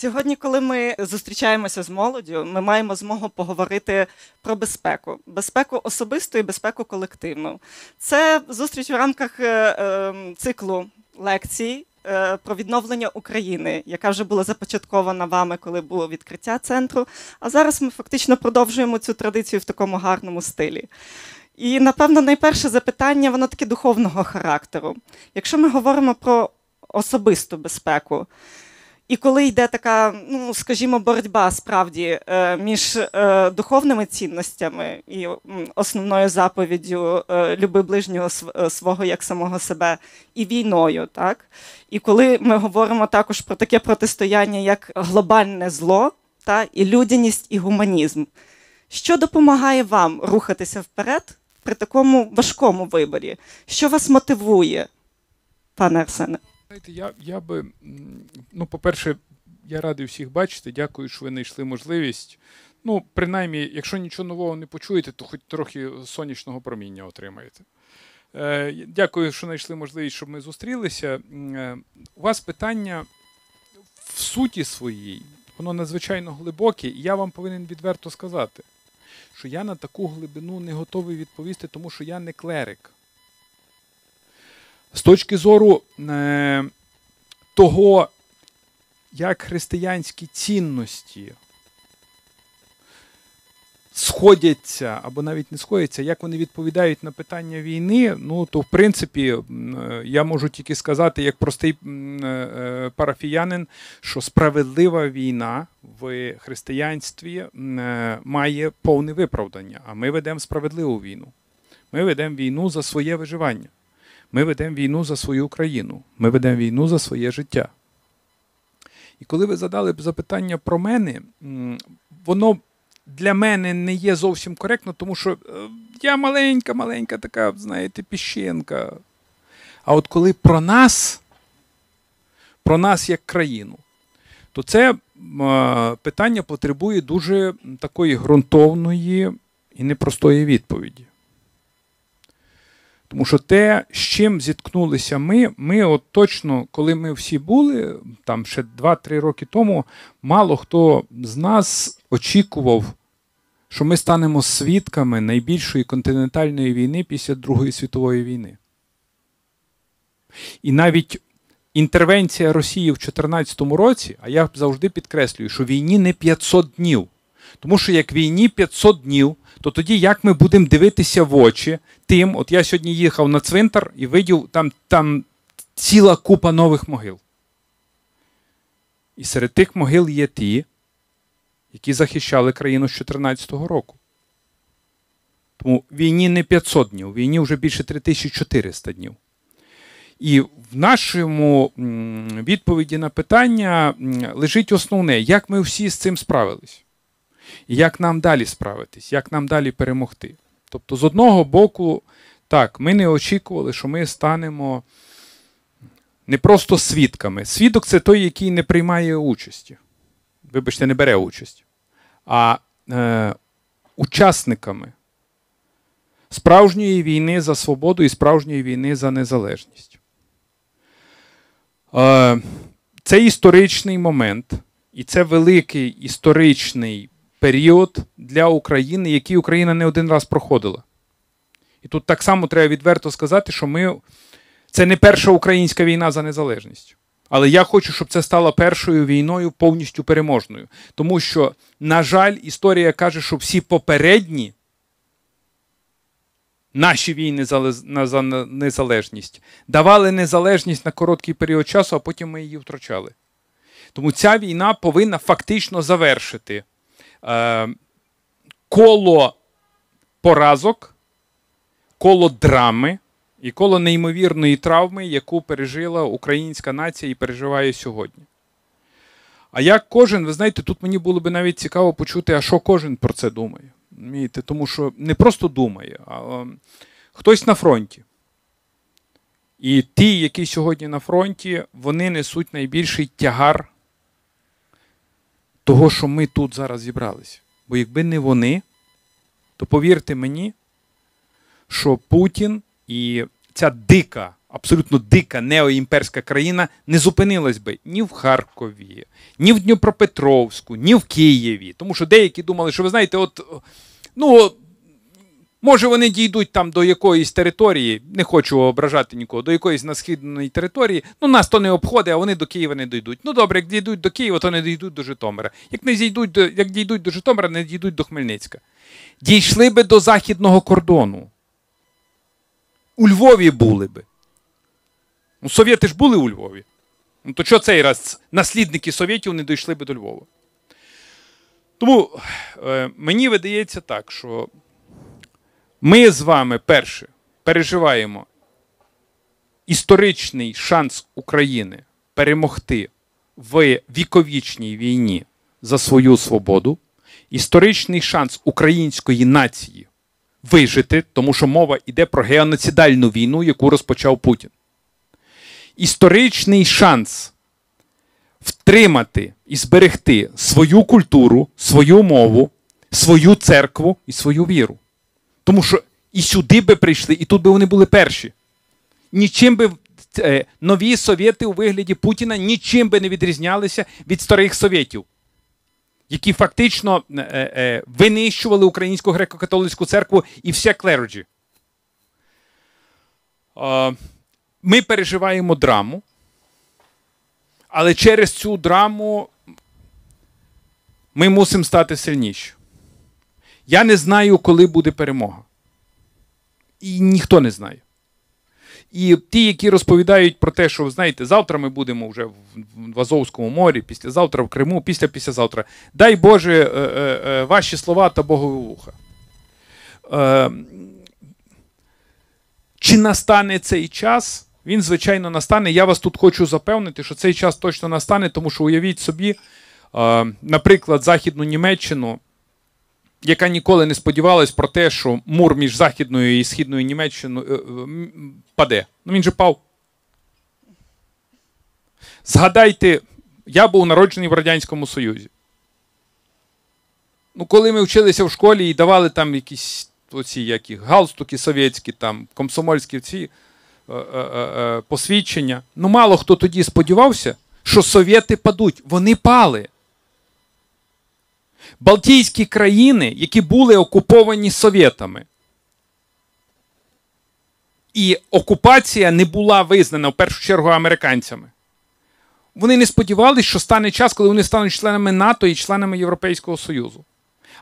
Сьогодні, коли ми зустрічаємося з молоддю, ми маємо змогу поговорити про безпеку. Безпеку особисту і безпеку колективну. Це зустріч в рамках циклу лекцій про відновлення України, яка вже була започаткована вами, коли було відкриття центру. А зараз ми фактично продовжуємо цю традицію в такому гарному стилі. І, напевно, найперше запитання, воно таке духовного характеру. Якщо ми говоримо про особисту безпеку, і коли йде така, ну, скажімо, боротьба справді між духовними цінностями і основною заповіддю «люби ближнього свого як самого себе» і війною, так? І коли ми говоримо також про таке протистояння, як глобальне зло, та, і людяність, і гуманізм. Що допомагає вам рухатися вперед при такому важкому виборі? Що вас мотивує, пане Арсене? Я би, ну, по-перше, я радий всіх бачити, дякую, що ви знайшли можливість. Ну, принаймні, якщо нічого нового не почуєте, то хоч трохи сонячного проміння отримаєте. Дякую, що знайшли можливість, щоб ми зустрілися. У вас питання в суті своїй, воно надзвичайно глибоке, і я вам повинен відверто сказати, що я на таку глибину не готовий відповісти, тому що я не клерик. З точки зору того, як християнські цінності сходяться або навіть не сходяться, як вони відповідають на питання війни, ну, то, в принципі, я можу тільки сказати, як простий парафіянин, що справедлива війна в християнстві має повне виправдання, а ми ведемо справедливу війну. Ми ведемо війну за своє виживання. Ми ведемо війну за свою країну, ми ведемо війну за своє життя. І коли ви задали запитання про мене, воно для мене не є зовсім коректно, тому що я маленька така, знаєте, піщинка. А от коли про нас як країну, то це питання потребує дуже такої ґрунтовної і непростої відповіді. Тому що те, з чим зіткнулися ми от точно, коли ми всі були, там ще 2-3 роки тому, мало хто з нас очікував, що ми станемо свідками найбільшої континентальної війни після Другої світової війни. І навіть інтервенція Росії в 2014 році, а я завжди підкреслюю, що війні не 500 днів. Тому що як війні 500 днів, то тоді як ми будемо дивитися в очі тим, от я сьогодні їхав на цвинтар і видів, там ціла купа нових могил. І серед тих могил є ті, які захищали країну з 2014 року. Тому війні не 500 днів, війні вже більше 3400 днів. І в нашому відповіді на питання лежить основне, як ми всі з цим справились. І як нам далі справитись, як нам далі перемогти. Тобто, з одного боку, так, ми не очікували, що ми станемо не просто свідками. Свідок – це той, який не приймає участі. Вибачте, не бере участь. А учасниками справжньої війни за свободу і справжньої війни за незалежність. Це історичний момент, і це великий історичний період для України, який Україна не один раз проходила. І тут так само треба відверто сказати, що це не перша українська війна за незалежність. Але я хочу, щоб це стало першою війною повністю переможною. Тому що, на жаль, історія каже, що всі попередні наші війни за незалежність давали незалежність на короткий період часу, а потім ми її втрачали. Тому ця війна повинна фактично завершити коло поразок, коло драми і коло неймовірної травми, яку пережила українська нація і переживає сьогодні. А як кожен, ви знаєте, тут мені було б навіть цікаво почути, а що кожен про це думає. Тому що не просто думає, а хтось на фронті. І ті, які сьогодні на фронті, вони несуть найбільший тягар того, що ми тут зараз зібралися. Бо якби не вони, то повірте мені, що Путін і ця дика абсолютно дика неоімперська країна не зупинилась би ні в Харкові, ні в Дніпропетровську, ні в Києві. Тому що деякі думали, що, ви знаєте, от, ну, може вони дійдуть там до якоїсь території, не хочу ображати нікого, до якоїсь на східної території, ну, нас то не обходить, а вони до Києва не дійдуть. Ну, добре, як дійдуть до Києва, то не дійдуть до Житомира. Як дійдуть до Житомира, не дійдуть до Хмельницька. Дійшли би до західного кордону. У Львові були би. Ну, совєти ж були у Львові. Ну, то що цей раз наслідники совєтів не дійшли би до Львова? Тому мені видається так, що ми з вами, перше, переживаємо історичний шанс України перемогти в віковічній війні за свою свободу, історичний шанс української нації вижити, тому що мова йде про геноцидальну війну, яку розпочав Путін. Історичний шанс втримати і зберегти свою культуру, свою мову, свою церкву і свою віру. Тому що і сюди би прийшли, і тут би вони були перші. Нічим би нові совєти у вигляді Путіна нічим би не відрізнялися від старих совєтів, які фактично винищували українську греко-католицьку церкву і все клерджі. Ми переживаємо драму, але через цю драму ми мусимо стати сильніші. Я не знаю, коли буде перемога. І ніхто не знає. І ті, які розповідають про те, що, знаєте, завтра ми будемо вже в Азовському морі, післязавтра в Криму, післязавтра. Дай Боже, ваші слова та Богові вуха. Чи настане цей час? Він, звичайно, настане. Я вас тут хочу запевнити, що цей час точно настане, тому що уявіть собі, наприклад, Західну Німеччину, яка ніколи не сподівалась про те, що мур між Західною і Східною Німеччиною паде. Ну, він же пав. Згадайте, я був народжений в Радянському Союзі. Ну, коли ми вчилися в школі і давали там якісь оці, які, галстуки совєтські, там, комсомольські ці, посвідчення, ну, мало хто тоді сподівався, що совєти падуть. Вони пали. Балтійські країни, які були окуповані совєтами. І окупація не була визнана, в першу чергу, американцями. Вони не сподівалися, що стане час, коли вони стануть членами НАТО і членами Європейського Союзу.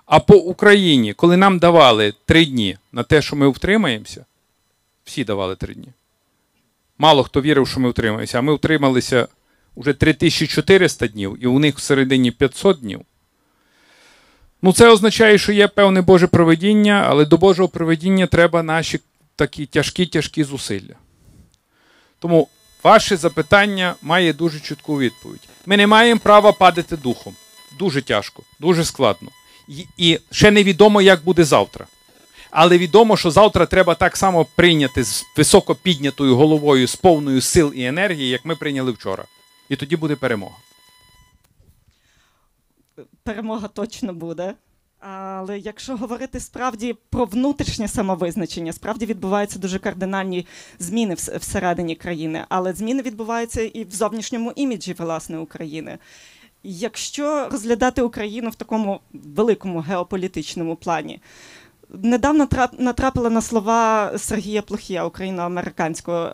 А по Україні, коли нам давали 3 дні на те, що ми втримаємося, всі давали 3 дні. Мало хто вірив, що ми втримаємося, а ми втрималися вже 3400 днів, і у них всередині 500 днів. Ну, це означає, що є певне Боже провидіння, але до Божого провидіння треба наші такі тяжкі зусилля. Тому ваше запитання має дуже чітку відповідь. Ми не маємо права падати духом. Дуже тяжко, дуже складно. І ще не відомо, як буде завтра. Але відомо, що завтра треба так само прийняти з високо піднятою головою, з повною сил і енергії, як ми прийняли вчора. І тоді буде перемога. Перемога точно буде. Але якщо говорити справді про внутрішнє самовизначення, справді відбуваються дуже кардинальні зміни всередині країни, але зміни відбуваються і в зовнішньому іміджі, власне, України. Якщо розглядати Україну в такому великому геополітичному плані, недавно натрапила на слова Сергія Плохія, україно-американського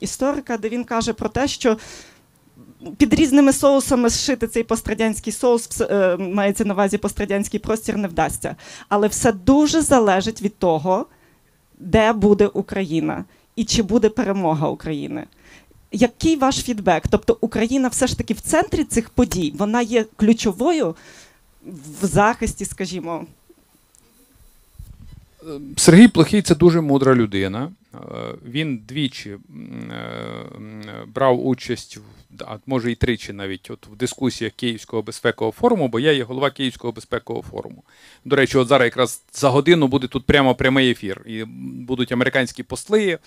історика, де він каже про те, що під різними соусами зшити цей пострадянський соус, мається на увазі пострадянський простір, не вдасться. Але все дуже залежить від того, де буде Україна і чи буде перемога України. Який ваш фідбек? Тобто Україна все ж таки в центрі цих подій, вона є ключовою в захисті, скажімо. Сергій Плохій – це дуже мудра людина. Він двічі брав участь, а може і тричі навіть, от в дискусіях Київського безпекового форуму, бо я є голова Київського безпекового форуму. До речі, от зараз якраз за годину буде тут прямо прямий ефір. І будуть американські посли,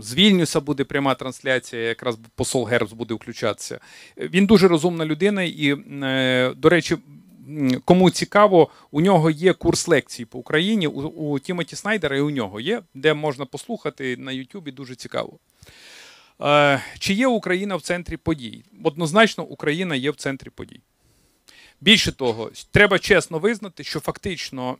з Вільнюса буде пряма трансляція, якраз посол Гербс буде включатися. Він дуже розумна людина і, до речі, кому цікаво, у нього є курс лекцій по Україні, у Тімоті Снайдера і у нього є, де можна послухати на Ютубі, дуже цікаво. Чи є Україна в центрі подій? Однозначно, Україна є в центрі подій. Більше того, треба чесно визнати, що фактично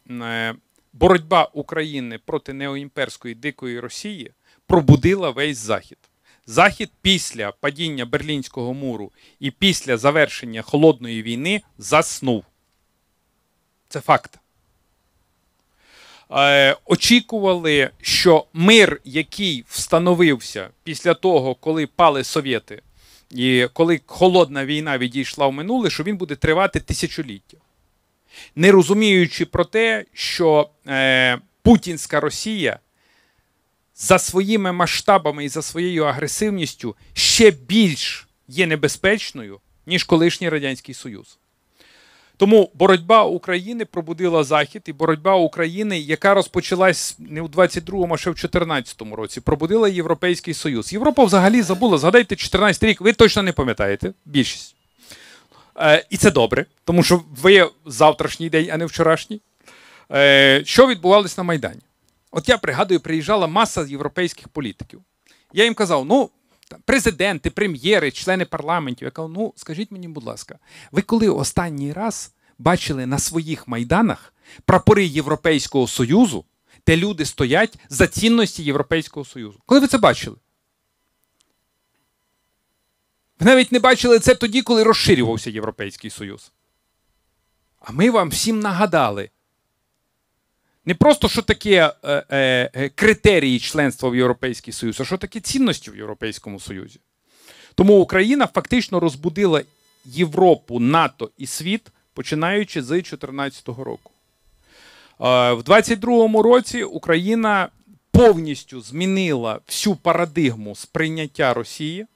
боротьба України проти неоімперської дикої Росії пробудила весь Захід. Захід після падіння Берлінського муру і після завершення Холодної війни заснув. Це факт. Очікували, що мир, який встановився після того, коли пали совєти, і коли Холодна війна відійшла в минуле, що він буде тривати тисячоліття. Не розуміючи про те, що путінська Росія за своїми масштабами і за своєю агресивністю ще більш є небезпечною, ніж колишній Радянський Союз. Тому боротьба України пробудила Захід, і боротьба України, яка розпочалась не у 22-му, а ще в 14-му році, пробудила Європейський Союз. Європа взагалі забула, згадайте 14-й рік, ви точно не пам'ятаєте, більшість. І це добре, тому що ви завтрашній день, а не вчорашній. Що відбувалося на Майдані? От я пригадую, приїжджала маса європейських політиків. Я їм казав, ну, президенти, прем'єри, члени парламентів. Я кажу, ну, скажіть мені, будь ласка, ви коли останній раз бачили на своїх майданах прапори Європейського Союзу, де люди стоять за цінності Європейського Союзу? Коли ви це бачили? Ви навіть не бачили це тоді, коли розширювався Європейський Союз. А ми вам всім нагадали, не просто, що таке критерії членства в Європейський Союз, а що таке цінності в Європейському Союзі. Тому Україна фактично розбудила Європу, НАТО і світ, починаючи з 2014 року. В 2022 році Україна повністю змінила всю парадигму сприйняття Росії,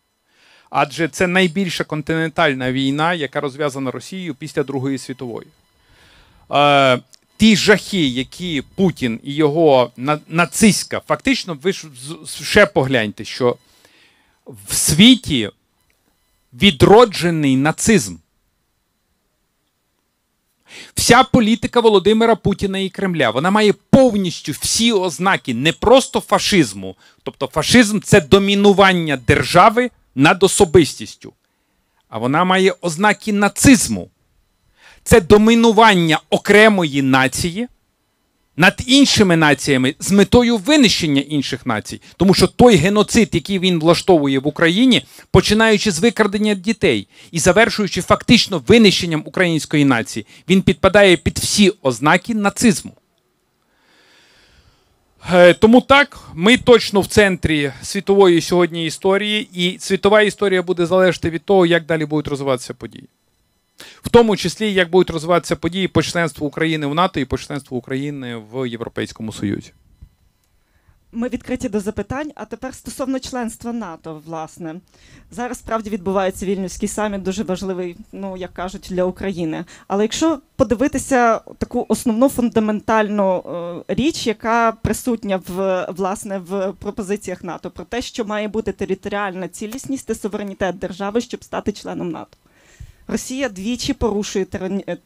адже це найбільша континентальна війна, яка розв'язана Росією після Другої світової. Ті жахи, які Путін і його нацистська, фактично, ви ще погляньте, що в світі відроджений нацизм. Вся політика Володимира Путіна і Кремля, вона має повністю всі ознаки не просто фашизму, тобто фашизм – це домінування держави над особистістю, а вона має ознаки нацизму. Це домінування окремої нації над іншими націями з метою винищення інших націй. Тому що той геноцид, який він влаштовує в Україні, починаючи з викрадення дітей і завершуючи фактично винищенням української нації, він підпадає під всі ознаки нацизму. Тому так, ми точно в центрі світової сьогодні історії, і світова історія буде залежати від того, як далі будуть розвиватися події. В тому числі, як будуть розвиватися події по членству України в НАТО і по членству України в Європейському Союзі. Ми відкриті до запитань, а тепер стосовно членства НАТО, власне. Зараз, справді, відбувається Вільнюський саміт, дуже важливий, ну, як кажуть, для України. Але якщо подивитися таку основну фундаментальну річ, яка присутня в пропозиціях НАТО, про те, що має бути територіальна цілісність та суверенітет держави, щоб стати членом НАТО. Росія двічі порушує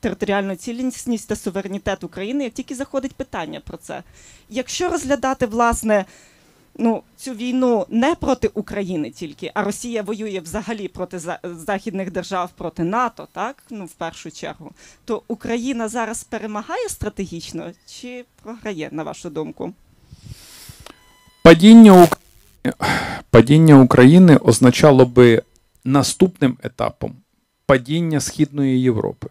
територіальну цілісність та суверенітет України, як тільки заходить питання про це. Якщо розглядати, власне, ну, цю війну не проти України тільки, а Росія воює взагалі проти західних держав, проти НАТО, так? Ну, в першу чергу, то Україна зараз перемагає стратегічно чи програє, на вашу думку? Падіння України означало би наступним етапом падіння Східної Європи.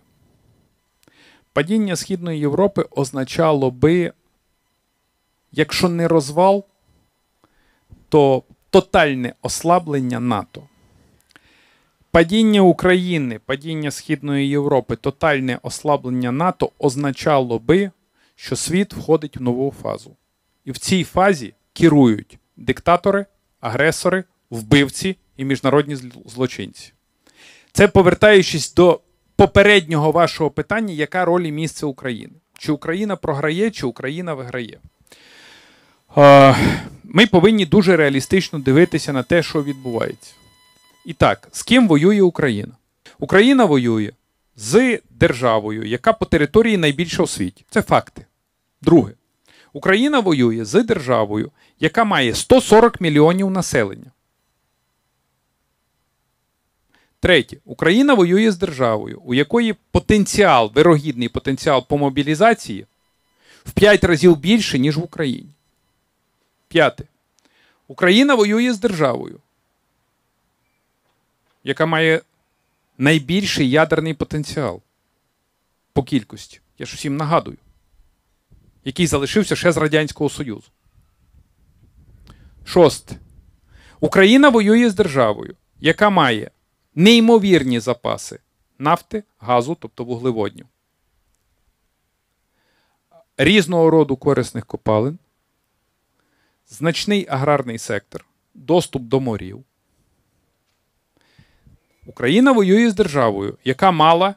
Падіння Східної Європи означало би, якщо не розвал, то тотальне ослаблення НАТО. Падіння України, падіння Східної Європи, тотальне ослаблення НАТО означало би, що світ входить в нову фазу. І в цій фазі керують диктатори, агресори, вбивці і міжнародні злочинці. Це повертаючись до попереднього вашого питання, яка роль і місце України? Чи Україна програє, чи Україна виграє? Ми повинні дуже реалістично дивитися на те, що відбувається. І так, з ким воює Україна? Україна воює з державою, яка по території найбільша у світі. Це факти. Друге. Україна воює з державою, яка має 140 мільйонів населення. Третє. Україна воює з державою, у якої потенціал, вирогідний потенціал по мобілізації в 5 разів більше, ніж в Україні. П'яте. Україна воює з державою, яка має найбільший ядерний потенціал по кількості. Я ж усім нагадую. Який залишився ще з Радянського Союзу. Шосте. Україна воює з державою, яка має неймовірні запаси нафти, газу, тобто вуглеводнів, різного роду корисних копалин, значний аграрний сектор, доступ до морів. Україна воює з державою, яка мала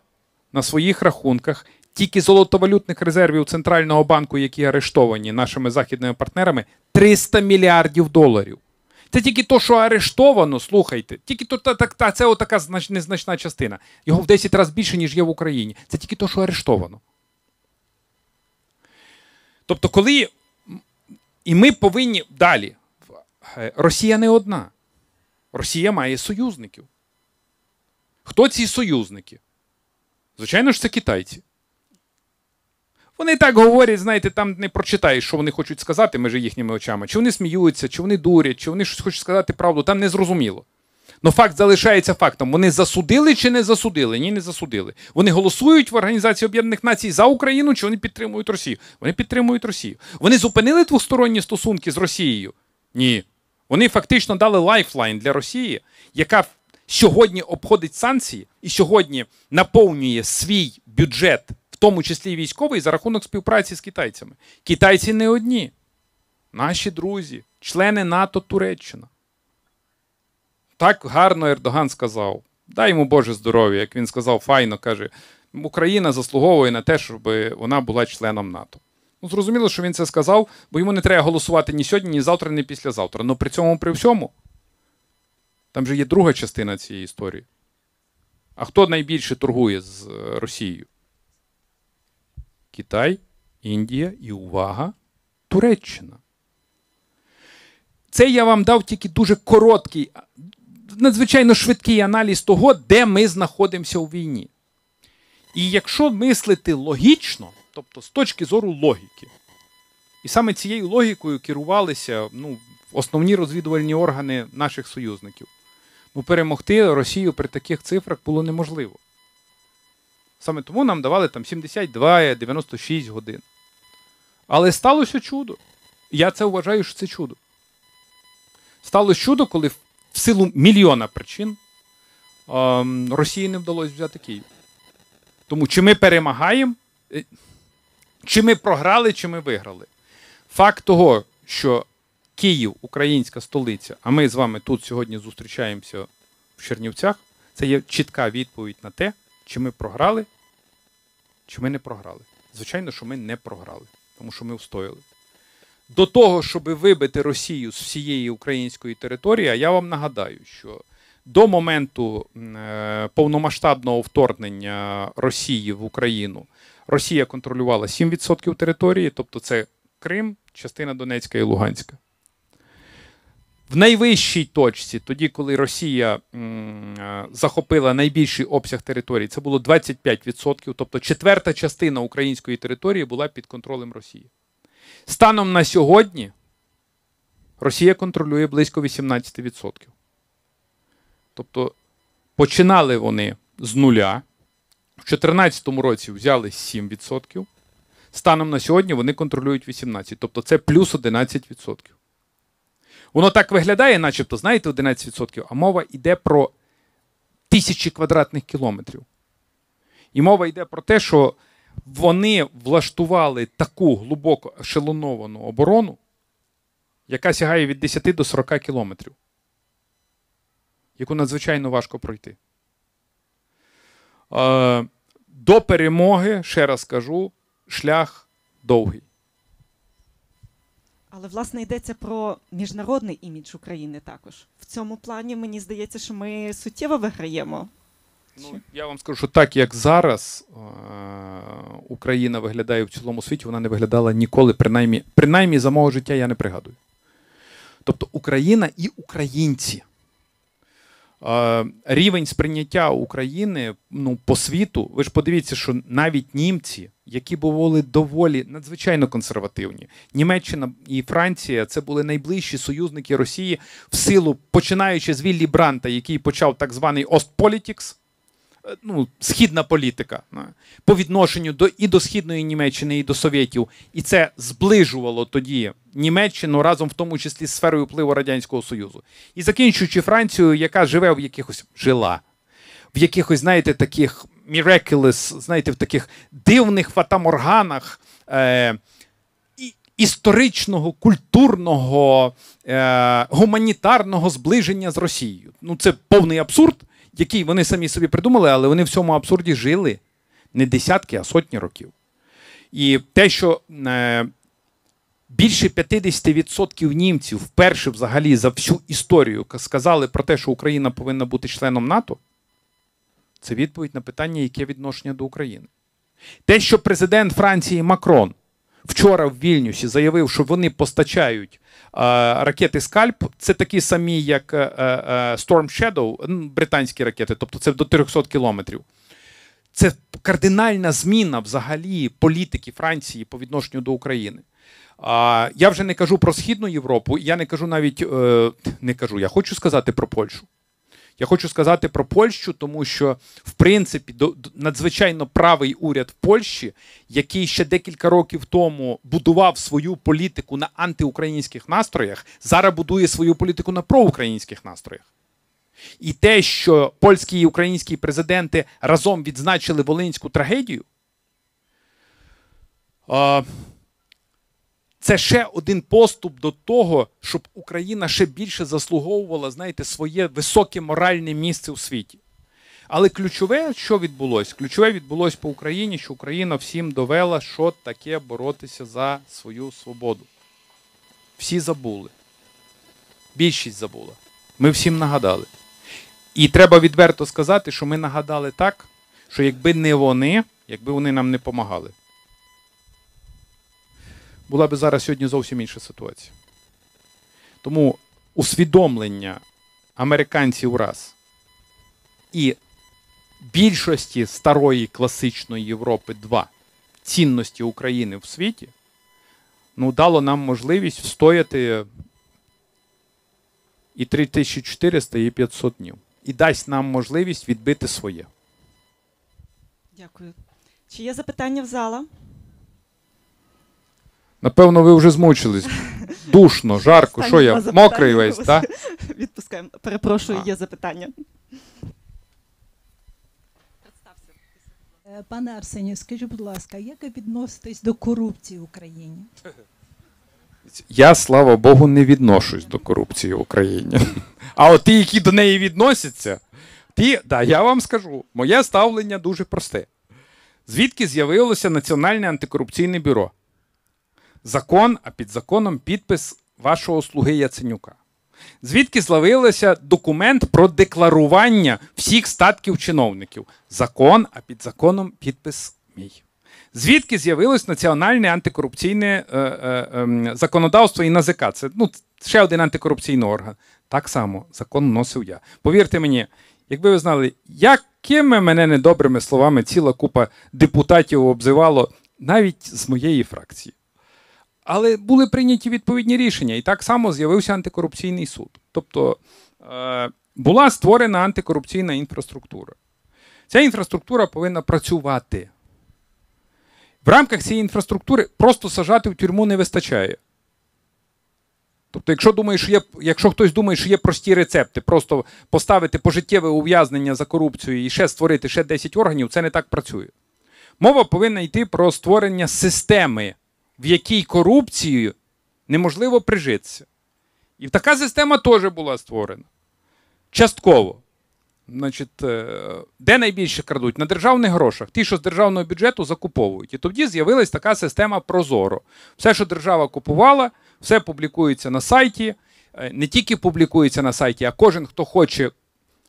на своїх рахунках тільки золотовалютних резервів Центрального банку, які арештовані нашими західними партнерами, 300 мільярдів доларів. Це тільки то, що арештовано, слухайте, тільки то, це отака незначна частина. Його в 10 разів більше, ніж є в Україні. Це тільки то, що арештовано. Тобто, коли... І ми повинні... Далі. Росія не одна. Росія має союзників. Хто ці союзники? Звичайно ж, це китайці. Вони так говорять, знаєте, там не прочитаєш, що вони хочуть сказати між їхніми очами. Чи вони сміються, чи вони дурять, чи вони щось хочуть сказати правду, там не зрозуміло. Но факт залишається фактом. Вони засудили чи не засудили? Ні, не засудили. Вони голосують в Організації Об'єднаних Націй за Україну, чи вони підтримують Росію? Вони підтримують Росію. Вони зупинили двосторонні стосунки з Росією? Ні. Вони фактично дали лайфлайн для Росії, яка сьогодні обходить санкції і сьогодні наповнює свій бюджет, в тому числі військовий, за рахунок співпраці з китайцями. Китайці не одні. Наші друзі, члени НАТО, Туреччина. Так гарно Ердоган сказав. Дай йому Боже здоров'я, як він сказав, файно, каже, Україна заслуговує на те, щоб вона була членом НАТО. Ну, зрозуміло, що він це сказав, бо йому не треба голосувати ні сьогодні, ні завтра, ні післязавтра. Але при цьому, при всьому, там же є друга частина цієї історії. А хто найбільше торгує з Росією? Китай, Індія і, увага, Туреччина. Це я вам дав тільки дуже короткий, надзвичайно швидкий аналіз того, де ми знаходимося у війні. І якщо мислити логічно, тобто з точки зору логіки, і саме цією логікою керувалися основні розвідувальні органи наших союзників, перемогти Росію при таких цифрах було неможливо. Саме тому нам давали там 72-96 годин. Але сталося чудо. Я це вважаю, що це чудо. Сталося чудо, коли в силу мільйона причин Росії не вдалося взяти Київ. Тому чи ми перемагаємо, чи ми програли, чи ми виграли. Факт того, що Київ, українська столиця, а ми з вами тут сьогодні зустрічаємося в Чернівцях, це є чітка відповідь на те, чи ми програли, чи ми не програли. Звичайно, що ми не програли, тому що ми встояли. До того, щоб вибити Росію з всієї української території, я вам нагадаю, що до моменту повномасштабного вторгнення Росії в Україну Росія контролювала 7% території, тобто це Крим, частина Донецька і Луганська. В найвищій точці, тоді, коли Росія захопила найбільший обсяг території, це було 25%, тобто четверта частина української території була під контролем Росії. Станом на сьогодні Росія контролює близько 18%. Тобто починали вони з нуля, в 2014 році взяли 7%, станом на сьогодні вони контролюють 18%, тобто це плюс 11%. Воно так виглядає, начебто, знаєте, 11%, а мова йде про тисячі квадратних кілометрів. І мова йде про те, що вони влаштували таку глибоко ешелоновану оборону, яка сягає від 10 до 40 кілометрів, яку надзвичайно важко пройти. До перемоги, ще раз кажу, шлях довгий. Але, власне, йдеться про міжнародний імідж України також. В цьому плані, мені здається, що ми суттєво виграємо. Ну, я вам скажу, що так, як зараз Україна виглядає в цілому світі, вона не виглядала ніколи, принаймні за мого життя я не пригадую. Тобто Україна і українці. Рівень сприйняття України по світу, ви ж подивіться, що навіть німці, які були доволі надзвичайно консервативні, Німеччина і Франція – це були найближчі союзники Росії в силу, починаючи з Віллі Бранта, який почав так званий «Остполітікс», східна політика, по відношенню і до Східної Німеччини, і до Совєтів. І це зближувало тоді Німеччину разом в тому числі з сферою впливу Радянського Союзу. І закінчуючи Францію, яка жила в якихось, знаєте, таких miraculous, знаєте, в таких дивних фатаморганах історичного, культурного, гуманітарного зближення з Росією. Це повний абсурд, який вони самі собі придумали, але вони в цьому абсурді жили не десятки, а сотні років. І те, що більше 50% німців вперше взагалі за всю історію сказали про те, що Україна повинна бути членом НАТО, це відповідь на питання, яке відношення до України. Те, що президент Франції Макрон вчора в Вільнюсі заявив, що вони постачають ракети «Скальп», це такі самі, як Storm Shadow, британські ракети, тобто це до 300 кілометрів. Це кардинальна зміна взагалі політики Франції по відношенню до України. Я вже не кажу про Східну Європу, я не кажу навіть, я хочу сказати про Польщу. Я хочу сказати про Польщу, тому що, в принципі, надзвичайно правий уряд в Польщі, який ще декілька років тому будував свою політику на антиукраїнських настроях, зараз будує свою політику на проукраїнських настроях. І те, що польські і українські президенти разом відзначили Волинську трагедію, це ще один поступ до того, щоб Україна ще більше заслуговувала, знаєте, своє високе моральне місце у світі. Але ключове, що відбулося? Ключове відбулося по Україні, що Україна всім довела, що таке боротися за свою свободу. Всі забули. Більшість забула. Ми всім нагадали. І треба відверто сказати, що ми нагадали так, що якби не вони, якби вони нам не допомагали, була б зараз сьогодні зовсім інша ситуація. Тому усвідомлення американців раз і більшості старої класичної Європи два цінності України в світі дало нам можливість встояти і 3400, і 500 днів. І дасть нам можливість відбити своє. Дякую. Чи є запитання в зала? Напевно, ви вже змучились. Душно, жарко, що я, мокрий весь, так? Відпускаємо. Перепрошую, є запитання. Пане Арсенію, скажіть, будь ласка, як ви відноситесь до корупції в Україні? Я, слава Богу, не відношусь до корупції в Україні. А от ті, які до неї відносяться, я вам скажу, моє ставлення дуже просте. Звідки з'явилося Національне антикорупційне бюро? Закон, а під законом підпис вашого слуги Яценюка. Звідки з'явився документ про декларування всіх статків чиновників? Закон, а під законом підпис мій. Звідки з'явилось національне антикорупційне законодавство і НАЗК? Це ще один антикорупційний орган. Так само закон вносив я. Повірте мені, якби ви знали, якими мене недобрими словами ціла купа депутатів обзивало навіть з моєї фракції. Але були прийняті відповідні рішення, і так само з'явився антикорупційний суд. Тобто була створена антикорупційна інфраструктура. Ця інфраструктура повинна працювати. В рамках цієї інфраструктури просто саджати в тюрму не вистачає. Тобто, якщо хтось думає, що є прості рецепти, просто поставити пожиттєве ув'язнення за корупцію і ще створити ще 10 органів, це не так працює. Мова повинна йти про створення системи, в якій корупцією неможливо прижитися. І така система теж була створена. Частково. Де найбільше крадуть? На державних грошах. Ті, що з державного бюджету, закуповують. І тоді з'явилась така система «Прозоро». Все, що держава купувала, все публікується на сайті. Не тільки публікується на сайті, а кожен, хто хоче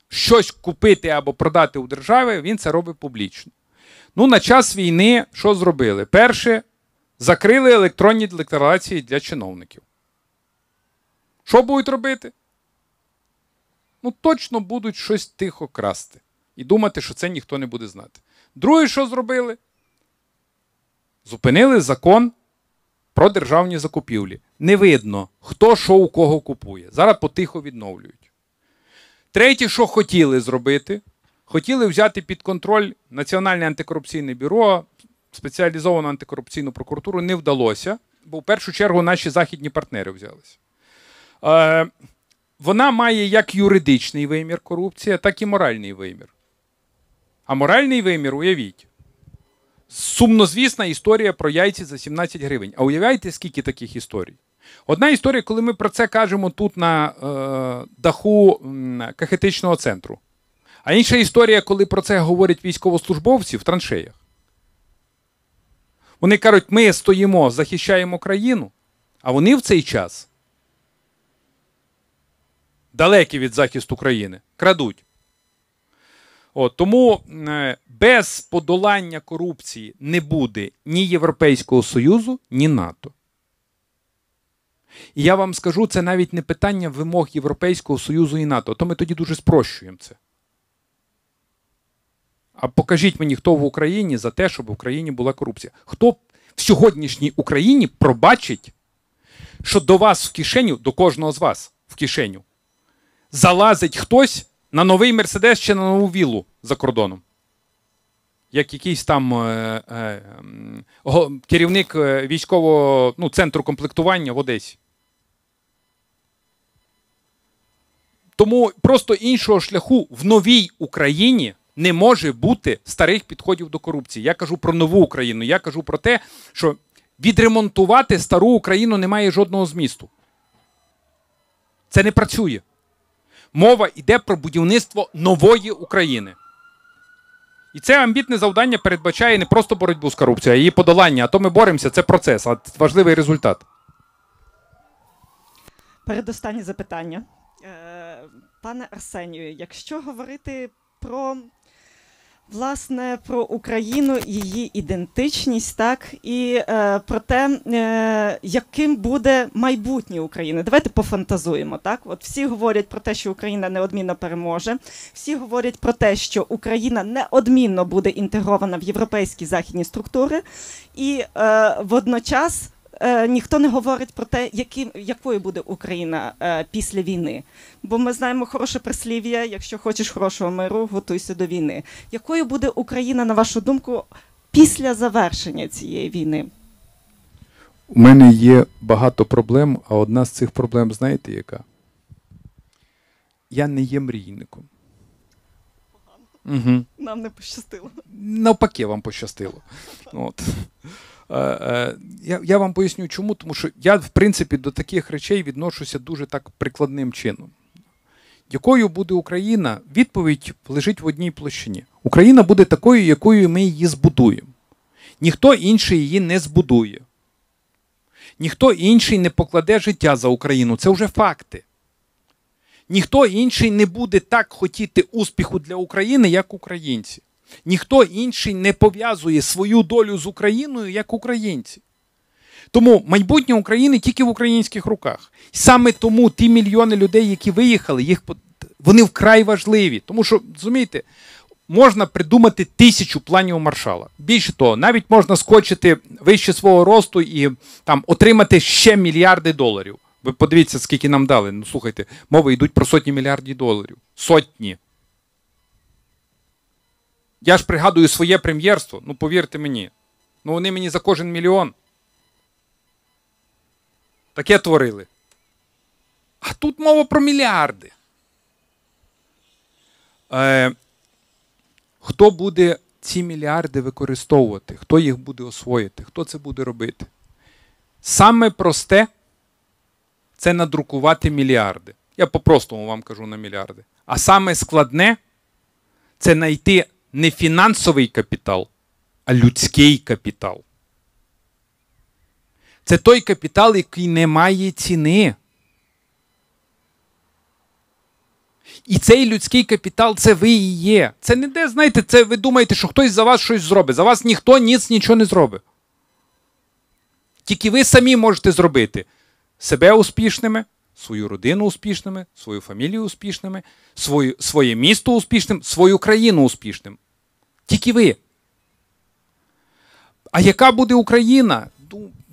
щось купити або продати у державі, він це робить публічно. Ну, на час війни що зробили? Перше, закрили електронні декларації для чиновників. Що будуть робити? Ну, точно будуть щось тихо красти і думати, що це ніхто не буде знати. Друге, що зробили? Зупинили закон про державні закупівлі. Не видно, хто що у кого купує. Зараз потихо відновлюють. Третє, що хотіли зробити, хотіли взяти під контроль Національне антикорупційне бюро, спеціалізовану антикорупційну прокуратуру, не вдалося, бо в першу чергу наші західні партнери взялися. Вона має як юридичний вимір корупція, так і моральний вимір. А моральний вимір, уявіть, сумнозвісна історія про яйці за 17 гривень. А уявляєте, скільки таких історій? Одна історія, коли ми про це кажемо тут на даху кахетичного центру. А інша історія, коли про це говорять військовослужбовці в траншеях. Вони кажуть, ми стоїмо, захищаємо країну, а вони в цей час далекі від захисту країни, крадуть. Тому без подолання корупції не буде ні Європейського Союзу, ні НАТО. І я вам скажу, це навіть не питання вимог Європейського Союзу і НАТО, то ми тоді дуже спрощуємо це. А покажіть мені, хто в Україні за те, щоб в Україні була корупція. Хто в сьогоднішній Україні пробачить, що до вас в кишеню, до кожного з вас в кишеню, залазить хтось на новий Мерседес чи на нову віллу за кордоном. Як якийсь там керівник військового центру комплектування в Одесі. Тому просто іншого шляху в новій Україні не може бути старих підходів до корупції. Я кажу про нову Україну, я кажу про те, що відремонтувати стару Україну немає жодного змісту. Це не працює. Мова йде про будівництво нової України. І це амбітне завдання передбачає не просто боротьбу з корупцією, а її подолання. А то ми боремося, це процес, а важливий результат. Передостаннє запитання. Пане Арсенію, якщо говорити про Україну, її ідентичність, так, і про те, яким буде майбутнє України. Давайте пофантазуємо, так? От всі говорять про те, що Україна неодмінно переможе, всі говорять про те, що Україна неодмінно буде інтегрована в європейські західні структури, і водночас ніхто не говорить про те, якою буде Україна після війни. Бо ми знаємо хороше прислів'я, якщо хочеш хорошого миру, готуйся до війни. Якою буде Україна, на вашу думку, після завершення цієї війни? У мене є багато проблем, а одна з цих проблем, знаєте, яка? Я не є мрійником. Погано. Угу. Нам не пощастило. Навпаки, вам пощастило. От. Я вам поясню чому, тому що я, в принципі, до таких речей відношуся дуже так прикладним чином. Якою буде Україна? Відповідь лежить в одній площині. Україна буде такою, якою ми її збудуємо. Ніхто інший її не збудує. Ніхто інший не покладе життя за Україну. Це вже факти. Ніхто інший не буде так хотіти успіху для України, як українці. Ніхто інший не пов'язує свою долю з Україною, як українці. Тому майбутнє України тільки в українських руках. І саме тому ті мільйони людей, які виїхали, вони вкрай важливі. Тому що, розумієте, можна придумати 1000 планів Маршала. Більше того, навіть можна скочити вище свого росту і там отримати ще мільярди доларів. Ви подивіться, скільки нам дали. Ну, слухайте, мови йдуть про сотні мільярдів доларів. Сотні. Я ж пригадую своє прем'єрство, ну повірте мені, ну вони мені за кожен мільйон. Таке творили. А тут мова про мільярди. Хто буде ці мільярди використовувати? Хто їх буде освоїти? Хто це буде робити? Саме просте – це надрукувати мільярди. Я по-простому вам кажу на мільярди. А саме складне – це знайти не фінансовий капітал, а людський капітал. Це той капітал, який не має ціни. І цей людський капітал – це ви і є. Це не де, знаєте, це ви думаєте, що хтось за вас щось зробить. За вас ніхто нічого не зробить. Тільки ви самі можете зробити себе успішними, свою родину успішними, свою фамілію успішними, своє місто успішним, свою країну успішним. Тільки ви. А яка буде Україна?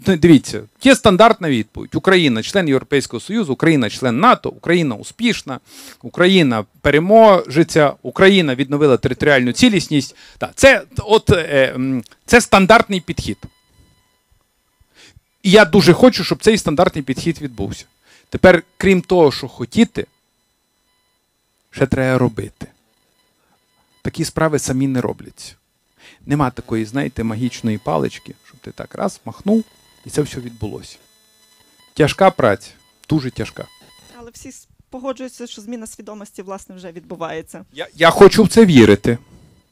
Дивіться, є стандартна відповідь. Україна – член Європейського Союзу, Україна – член НАТО, Україна успішна, Україна переможеться, Україна відновила територіальну цілісність. Це стандартний підхід. І я дуже хочу, щоб цей стандартний підхід відбувся. Тепер, крім того, що хотіти, ще треба робити. Такі справи самі не робляться. Нема такої, знаєте, магічної палички, щоб ти так раз махнув, і це все відбулося. Тяжка праця, дуже тяжка. Але всі погоджуються, що зміна свідомості, власне, вже відбувається. Я хочу в це вірити.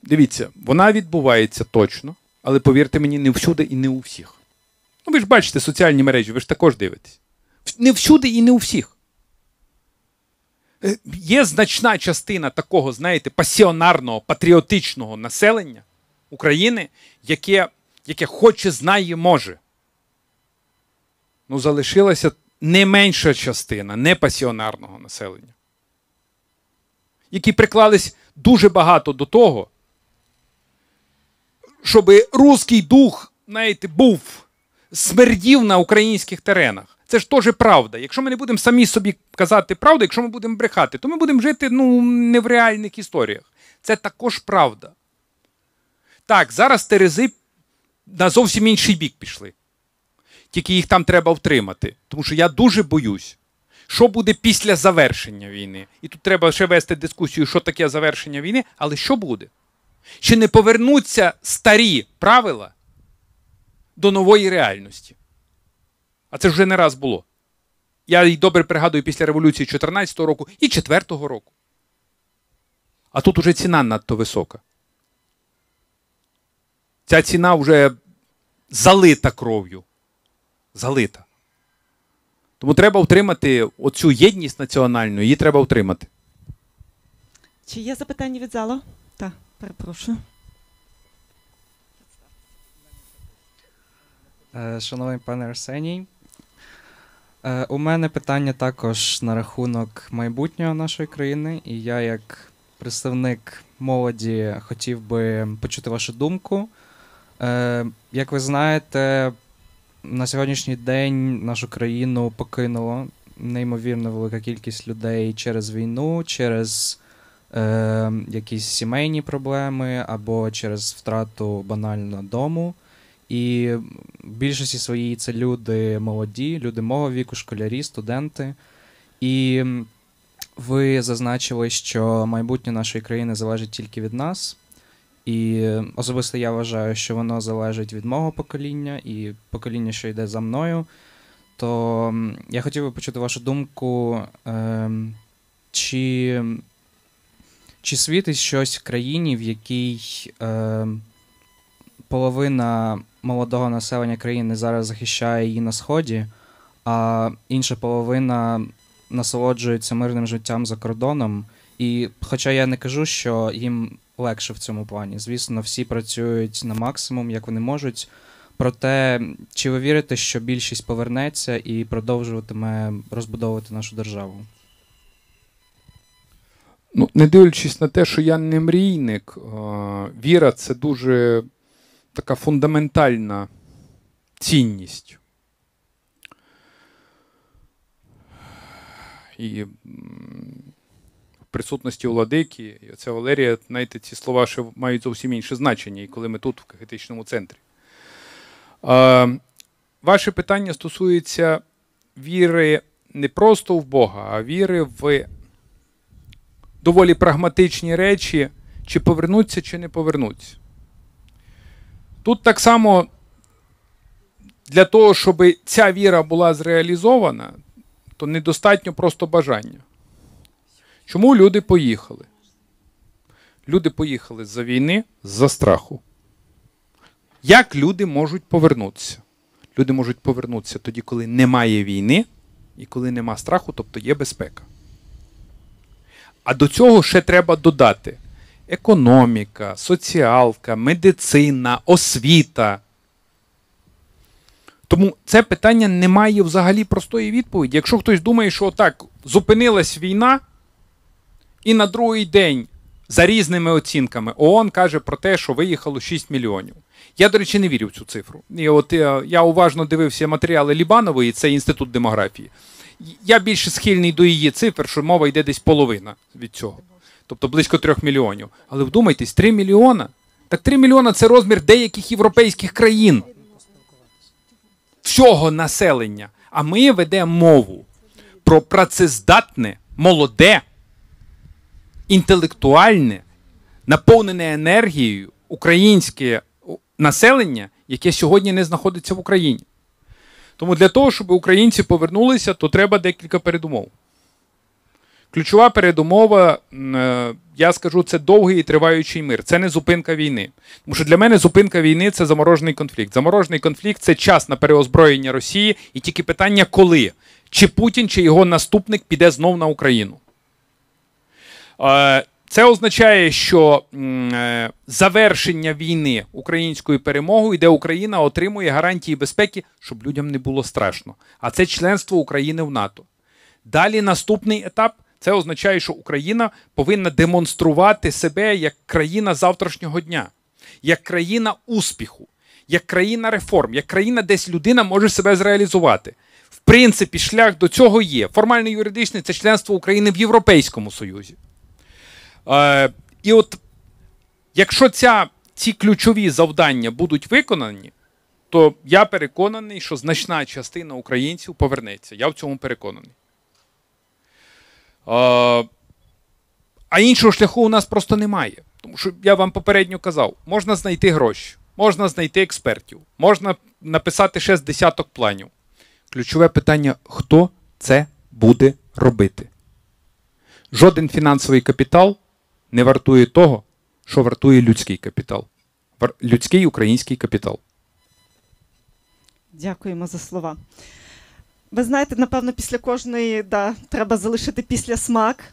Дивіться, вона відбувається точно, але, повірте мені, не всюди і не у всіх. Ну, ви ж бачите соціальні мережі, ви ж також дивитесь. Не всюди і не у всіх. Є значна частина такого, знаєте, пасіонарного, патріотичного населення України, яке хоче, знає, може. Ну, залишилася не менша частина непасіонарного населення, які приклались дуже багато до того, щоб руський дух, знаєте, був смердів на українських теренах. Це ж теж правда. Якщо ми не будемо самі собі казати правду, якщо ми будемо брехати, то ми будемо жити, ну, не в реальних історіях. Це також правда. Так, зараз терези на зовсім інший бік пішли. Тільки їх там треба втримати. Тому що я дуже боюсь, що буде після завершення війни. І тут треба ще вести дискусію, що таке завершення війни, але що буде? Чи не повернуться старі правила до нової реальності? А це вже не раз було. Я й добре пригадую після революції 14-го року і 4-го року. А тут уже ціна надто висока. Ця ціна вже залита кров'ю. Залита. Тому треба втримати оцю єдність національну, її треба втримати. Чи є запитання від залу? Так, перепрошую. Шановний пане Арсеній, у мене питання також на рахунок майбутнього нашої країни, і я як представник молоді хотів би почути вашу думку. Як ви знаєте, на сьогоднішній день нашу країну покинуло неймовірно велика кількість людей через війну, через якісь сімейні проблеми або через втрату банально дому. І в більшості своїй це люди молоді, люди мого віку, школярі, студенти. І ви зазначили, що майбутнє нашої країни залежить тільки від нас. І особисто я вважаю, що воно залежить від мого покоління і покоління, що йде за мною. То я хотів би почути вашу думку, чи світить щось в країні, в якій половина молодого населення країни зараз захищає її на Сході, а інша половина насолоджується мирним життям за кордоном. І хоча я не кажу, що їм легше в цьому плані. Звісно, всі працюють на максимум, як вони можуть. Проте, чи ви вірите, що більшість повернеться і продовжуватиме розбудовувати нашу державу? Ну, не дивлячись на те, що я не мрійник, віра – це дуже така фундаментальна цінність. І в присутності владики, і оця Валерія, знаєте, ці слова ще мають зовсім інше значення, і коли ми тут, в катехетичному центрі. Ваше питання стосується віри не просто в Бога, а віри в доволі прагматичні речі, чи повернуться, чи не повернуться. Тут так само для того, щоб ця віра була зреалізована, то недостатньо просто бажання. Чому люди поїхали? Люди поїхали з-за війни, з-за страху. Як люди можуть повернутися? Люди можуть повернутися тоді, коли немає війни і коли нема страху, тобто є безпека. А до цього ще треба додати економіка, соціалка, медицина, освіта. Тому це питання не має взагалі простої відповіді. Якщо хтось думає, що так, зупинилась війна, і на другий день, за різними оцінками, ООН каже про те, що виїхало 6 мільйонів. Я, до речі, не вірю в цю цифру. І от я уважно дивився матеріали Лібанової, це Інститут демографії. Я більше схильний до її цифр, що мова йде десь половина від цього. Тобто близько 3 мільйонів. Але вдумайтесь, 3 мільйона? Так 3 мільйона – це розмір деяких європейських країн. Всього населення. А ми ведемо мову про працездатне, молоде, інтелектуальне, наповнене енергією українське населення, яке сьогодні не знаходиться в Україні. Тому для того, щоб українці повернулися, то треба декілька передумов. Ключова передумова, я скажу, це довгий і триваючий мир. Це не зупинка війни. Тому що для мене зупинка війни – це заморожений конфлікт. Заморожений конфлікт – це час на переозброєння Росії. І тільки питання – коли? Чи Путін, чи його наступник піде знов на Україну? Це означає, що завершення війни українською перемогою, де Україна отримує гарантії безпеки, щоб людям не було страшно. А це членство України в НАТО. Далі наступний етап – це означає, що Україна повинна демонструвати себе як країна завтрашнього дня, як країна успіху, як країна реформ, як країна, десь людина може себе зреалізувати. В принципі, шлях до цього є. Формально юридичний – це членство України в Європейському Союзі. І от, якщо ці ключові завдання будуть виконані, то я переконаний, що значна частина українців повернеться. Я в цьому переконаний. А іншого шляху у нас просто немає. Тому що, я вам попередньо казав, можна знайти гроші, можна знайти експертів, можна написати ще з десяток планів. Ключове питання – хто це буде робити? Жоден фінансовий капітал не вартує того, що вартує людський капітал. Людський український капітал. Дякуємо за слова. Ви знаєте, напевно, після кожної, треба залишити післясмак.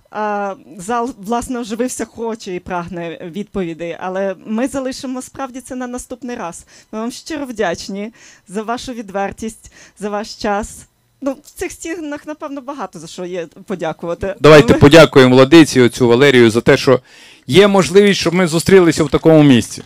Зал, власне, оживився, хоче і прагне відповідей, але ми залишимо, справді, це на наступний раз. Ми вам щиро вдячні за вашу відвертість, за ваш час. Ну, в цих стінах, напевно, багато за що є подякувати. Давайте подякуємо владиці, оцю Валерію, за те, що є можливість, щоб ми зустрілися в такому місці.